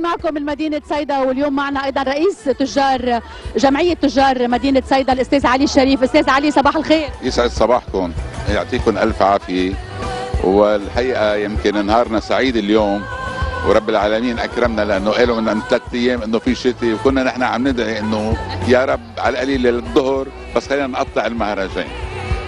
بالفعل معكم من مدينة صيدا، واليوم معنا أيضا رئيس تجار جمعية تجار مدينة صيدا الأستاذ علي الشريف. أستاذ علي، صباح الخير. يسعد صباحكم، يعطيكم ألف عافية. والحقيقة يمكن نهارنا سعيد اليوم، ورب العالمين أكرمنا، لأنه قالوا من 3 أيام إنه في شتي، وكنا نحن عم ندعي إنه يا رب على القليل الظهر بس خلينا نقطع المهرجان.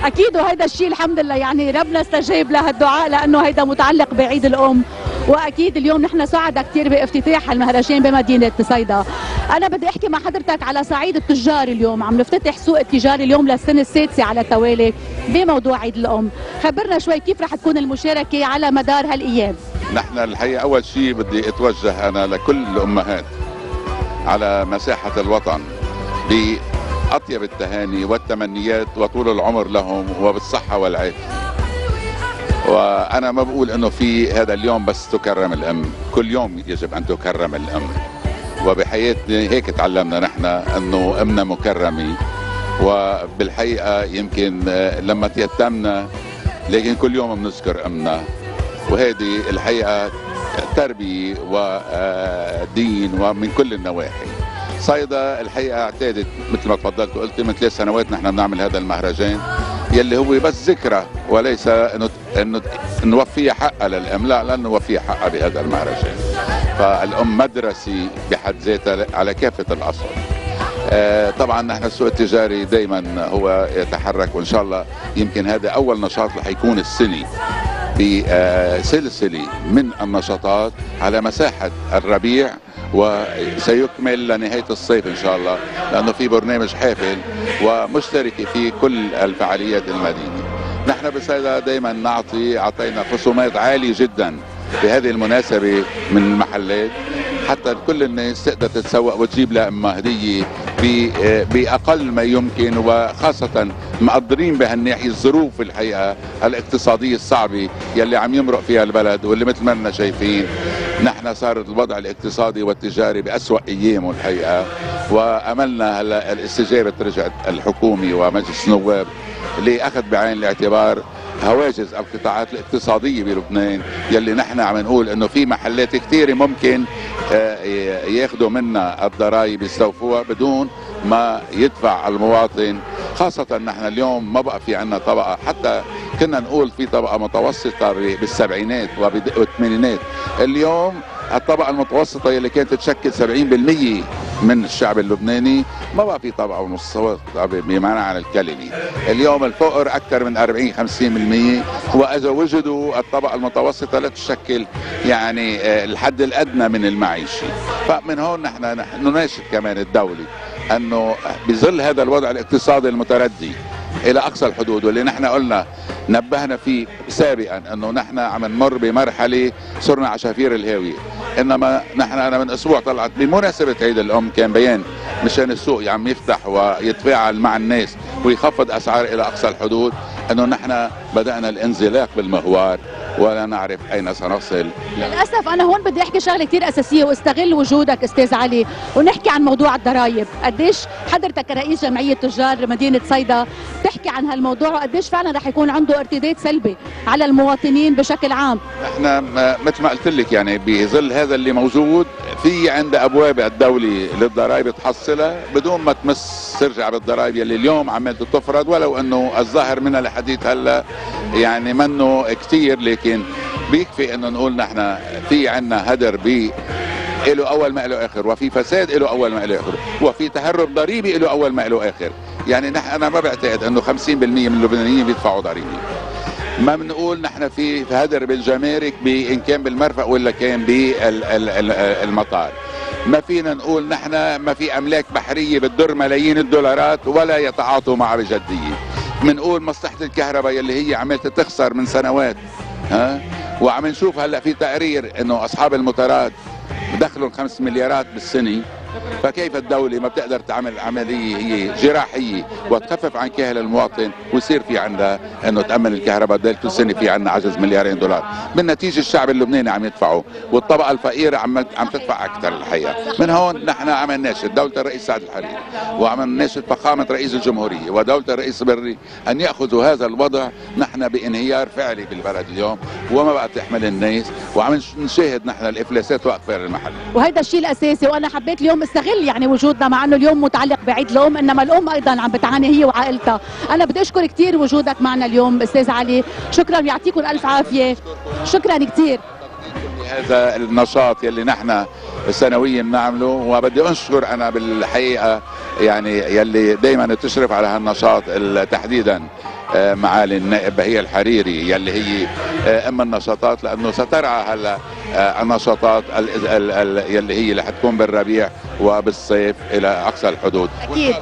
أكيد، وهذا الشيء الحمد لله يعني ربنا استجاب لهالدعاء، لأنه هذا متعلق بعيد الأم، وأكيد اليوم نحن سعداء كثير بافتتاح المهرجان بمدينة صيدا. أنا بدي أحكي مع حضرتك على صعيد التجار. اليوم عم نفتتح سوق التجار اليوم للسنة السادسة على التوالي بموضوع عيد الأم. خبرنا شوي كيف رح تكون المشاركة على مدار هالأيام. نحن الحقيقة أول شيء بدي أتوجه أنا لكل الأمهات على مساحة الوطن بأطيب التهاني والتمنيات وطول العمر لهم وبالصحة والعافية. وأنا ما بقول إنه في هذا اليوم بس تكرم الأم، كل يوم يجب أن تكرم الأم، وبحياتنا هيك تعلمنا نحن إنه أمنا مكرمة. وبالحقيقة يمكن لما تيتمنا، لكن كل يوم بنذكر أمنا، وهذه الحقيقة تربية ودين ومن كل النواحي. صيدا الحقيقة اعتادت مثل ما تفضلت وقلت من 3 سنوات نحن بنعمل هذا المهرجان يلي هو بس ذكرى، وليس انه نوفي حقها للام، لا نوفي حقها بهذا المهرجان. فالام مدرسه بحد ذاتها على كافه الاصول. طبعا نحن السوق التجاري دائما هو يتحرك، وان شاء الله يمكن هذا اول نشاط رح يكون السنه بسلسله من النشاطات على مساحه الربيع، وسيكمل لنهاية الصيف إن شاء الله، لأنه في برنامج حافل ومشترك في كل الفعاليات المدينة. نحن بصيدا دائما أعطينا خصومات عالية جدا بهذه المناسبة من المحلات، حتى كل الناس تقدر تتسوق وتجيب لأمها هدية بأقل ما يمكن، وخاصة مقدرين بهالناحية الظروف الحقيقة الاقتصادية الصعبة يلي عم يمرق فيها البلد، واللي مثل ما لنا شايفين نحن صار الوضع الاقتصادي والتجاري بأسوأ أيامه الحقيقة. وأملنا هلا الاستجابة رجعت الحكومة ومجلس النواب لأخذ بعين الاعتبار هواجس القطاعات الاقتصادية بلبنان، يلي نحن عم نقول انه في محلات كثيرة ممكن ياخذوا منا الضرائب يستوفوها بدون ما يدفع المواطن. خاصة نحن اليوم ما بقى في عنا طبقة، حتى كنا نقول في طبقة متوسطة بالسبعينات والثمانينات، اليوم الطبقة المتوسطة يلي كانت تشكل 70% من الشعب اللبناني ما بقى في طبقة متوسطة بمعنى عن الكلمة. اليوم الفقر أكثر من 40-50%، وإذا وجدوا الطبقة المتوسطة لا تشكل يعني الحد الأدنى من المعيشة. فمن هون نحن نناشد كمان الدولة أنه بظل هذا الوضع الاقتصادي المتردي إلى أقصى الحدود، واللي نحن قلنا نبهنا فيه سابقا أنه نحن عم نمر بمرحلة صرنا عشافير الهاوية. إنما نحن أنا من أسبوع طلعت بمناسبة عيد الأم كان بيان مشان السوق عم يفتح ويتفاعل مع الناس ويخفض أسعار إلى أقصى الحدود، أنه نحن بدأنا الانزلاق بالمهوار ولا نعرف أين سنصل. للأسف أنا هون بدي أحكي شغلة كتير أساسية واستغل وجودك أستاذ علي ونحكي عن موضوع الضرائب. قديش حضرتك رئيس جمعية تجار مدينة صيدا تحكي عن هالموضوع، وقديش فعلا رح يكون عنده ارتداد سلبي على المواطنين بشكل عام؟ احنا مثل ما قلت لك يعني بظل هذا اللي موجود في عند أبواب الدولة للضرائب تحصلها بدون ما تمس ترجع بالضرائب يلي اليوم عمال تفرض، ولو أنه الظاهر منها لحديث هلا يعني منه كتير، لكن بيكفي انه نقول نحن في عنا هدر له اول ما له اخر، وفي فساد له اول ما له اخر، وفي تهرب ضريبي له اول ما له اخر. يعني نحن انا ما بعتقد انه 50% من اللبنانيين بيدفعوا ضريبه. ما بنقول نحن في هدر بالجمارك ان كان بالمرفق ولا كان بالمطار. ما فينا نقول نحن ما في املاك بحريه بتدر ملايين الدولارات ولا يتعاطوا معها بجديه. بنقول مصلحه الكهرباء يلي هي عملت تخسر من سنوات، ها، وعم نشوف هلا في تقرير انه اصحاب المطارات بدخلوا 5 مليارات بالسنه فكيف الدولة ما بتقدر تعمل عملية هي جراحية وتخفف عن كاهل المواطن ويصير في عندنا انه تأمن الكهرباء؟ بدل كل سنة في عندنا عجز $2 مليار، من نتيجة الشعب اللبناني عم يدفعه والطبقة الفقيرة عم تدفع أكثر الحقيقة. من هون نحن عم نناشد دولة الرئيس سعد الحريري وعم نناشد فخامة رئيس الجمهورية ودولة الرئيس بري أن يأخذوا هذا الوضع. نحن بانهيار فعلي بالبلد اليوم وما بقى تحمل الناس وعم نشاهد نحن الإفلاسات وأقفال المحل، وهذا الشيء الأساسي. وأنا حبيت اليوم استغل يعني وجودنا مع أنه اليوم متعلق بعيد الأم، إنما الأم أيضا عم بتعاني هي وعائلتها. أنا بدي أشكر كثير وجودك معنا اليوم أستاذ علي، شكرا ويعطيكم ألف عافية، شكرا كثير. هذا النشاط يلي نحن سنويا نعمله، وبدي أشكر أنا بالحقيقة يعني يلي دائما تشرف على هالنشاط تحديدا معالي النائب بهي الحريري يلي هي أم النشاطات، لأنه سترعى هلا النشاطات يلي هي اللي حتكون بالربيع وبالصيف إلى أقصى الحدود. أكيد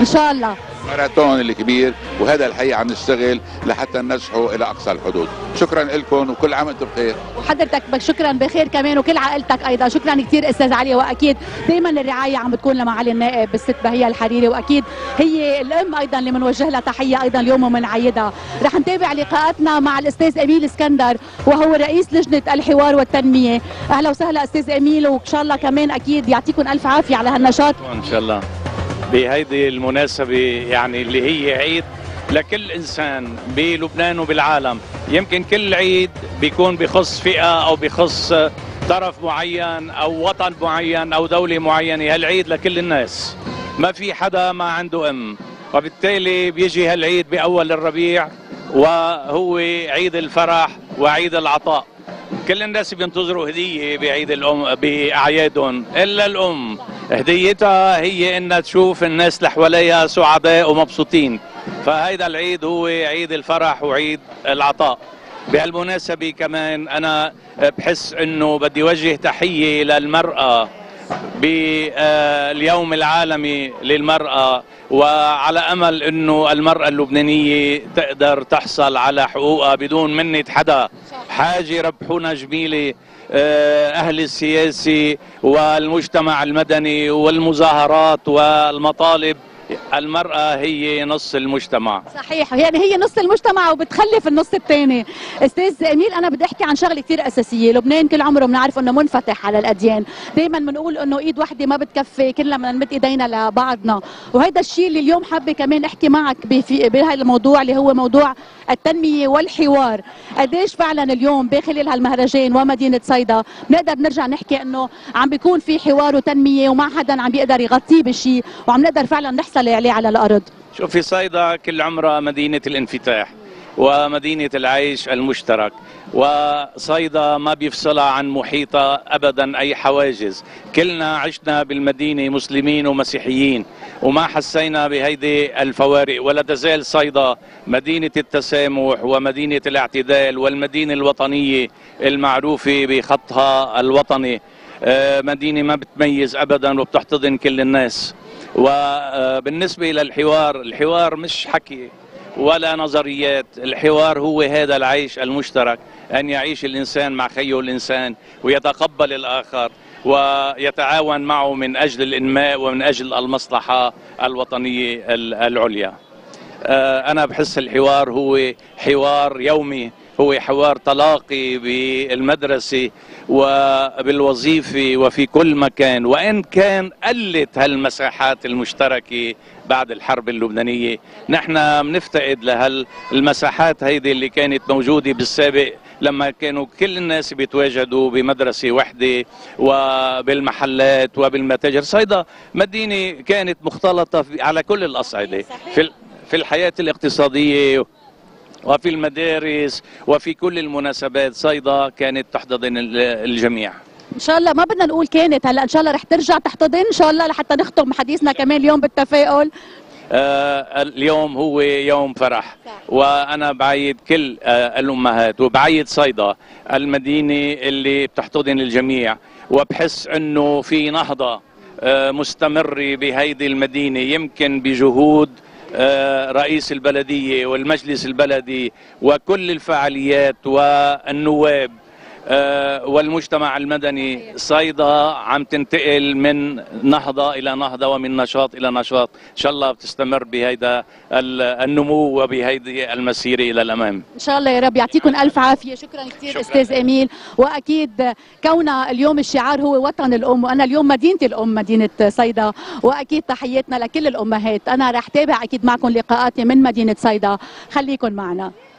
إن شاء الله ماراثون الكبير، وهذا الحقيقة عم نشتغل لحتى ننجحه إلى أقصى الحدود. شكرا لكم وكل عام وانتم بخير. وحضرتك شكرا بخير كمان وكل عائلتك أيضا، شكرا كثير أستاذ علي. وأكيد دائما الرعاية عم بتكون لمعالي النائب الست بهي الحريري، وأكيد هي الأم أيضا اللي بنوجه لها تحية أيضا اليوم ومنعيدها. رح نتابع لقاءاتنا مع الأستاذ إميل إسكندر وهو رئيس لجنة الحوار والتنمية. أهلا وسهلا أستاذ إميل، وإن شاء الله كمان أكيد يعطيكم ألف عافية على هالنشاط. إن شاء الله بهيدي المناسبة يعني اللي هي عيد لكل إنسان بلبنان وبالعالم. يمكن كل عيد بيكون بخص فئة أو بخص طرف معين أو وطن معين أو دولة معينة. هالعيد لكل الناس، ما في حدا ما عنده أم، وبالتالي بيجي هالعيد بأول الربيع وهو عيد الفرح وعيد العطاء. كل الناس بينتظروا هدية بعيد الأم بأعيادهم، إلا الأم هديتها هي إنها تشوف الناس اللي حواليها سعداء ومبسوطين. فهيدا العيد هو عيد الفرح وعيد العطاء. بهالمناسبة كمان أنا بحس إنه بدي وجه تحية للمرأة باليوم العالمي للمرأة، وعلى أمل إنه المرأة اللبنانية تقدر تحصل على حقوقها بدون منة حدا. حاجة ربحونا جميلة أهل السياسي والمجتمع المدني والمظاهرات والمطالب. المرأة هي نص المجتمع. صحيح، يعني هي نص المجتمع وبتخلف النص الثاني. استاذ إميل، أنا بدي أحكي عن شغلة كثير أساسية. لبنان كل عمره بنعرف إنه منفتح على الأديان، دائما بنقول إنه إيد واحدة ما بتكفي، كلنا بدنا نمد إيدينا لبعضنا، وهذا الشيء اللي اليوم حابة كمان أحكي معك بهذا الموضوع اللي هو موضوع التنمية والحوار. قديش فعلا اليوم بخلال هالمهرجان ومدينة صيدا بنقدر نرجع نحكي إنه عم بيكون في حوار وتنمية وما حدا عم بيقدر يغطيه بشيء وعم نقدر فعلا نحكي عليه على الأرض. شوف، في صيدا كل عمرها مدينة الانفتاح ومدينة العيش المشترك، وصيدا ما بيفصلها عن محيطها أبدا أي حواجز. كلنا عشنا بالمدينة مسلمين ومسيحيين وما حسينا بهيدي الفوارق، ولا تزال صيدا مدينة التسامح ومدينة الاعتدال والمدينة الوطنية المعروفة بخطها الوطني. مدينة ما بتميز أبدا وبتحتضن كل الناس. وبالنسبة للحوار، الحوار مش حكي ولا نظريات، الحوار هو هذا العيش المشترك، أن يعيش الإنسان مع خيه الإنسان ويتقبل الآخر ويتعاون معه من أجل الإنماء ومن أجل المصلحة الوطنية العليا. أنا بحس الحوار هو حوار يومي، هو حوار تلاقي بالمدرسة وبالوظيفة وفي كل مكان، وإن كان قلت هالمساحات المشتركة بعد الحرب اللبنانية. نحن بنفتقد لهالمساحات هيدي اللي كانت موجودة بالسابق لما كانوا كل الناس بيتواجدوا بمدرسة وحدة وبالمحلات وبالمتاجر. صيدا مدينة كانت مختلطة على كل الأصعدة، في الحياة الاقتصادية وفي المدارس وفي كل المناسبات. صيدا كانت تحتضن الجميع. ان شاء الله ما بدنا نقول كانت، هلا ان شاء الله رح ترجع تحتضن ان شاء الله، لحتى نختم حديثنا كمان اليوم بالتفاؤل. اليوم هو يوم فرح، وانا بعيد كل الامهات وبعيد صيدا المدينه اللي بتحتضن الجميع، وبحس انه في نهضه مستمره بهيدي المدينه، يمكن بجهود رئيس البلدية والمجلس البلدي وكل الفعاليات والنواب والمجتمع المدني. صيدا عم تنتقل من نهضة إلى نهضة ومن نشاط إلى نشاط، إن شاء الله بتستمر بهيدا النمو وبهيدي المسيرة إلى الأمام إن شاء الله يا رب. يعطيكم ألف عافية. شكرا كثير أستاذ إميل. وأكيد كون اليوم الشعار هو وطن الأم، وأنا اليوم مدينتي الأم مدينة صيدا، وأكيد تحياتنا لكل الأمهات. أنا رح تابع أكيد معكم لقاءاتي من مدينة صيدا، خليكم معنا.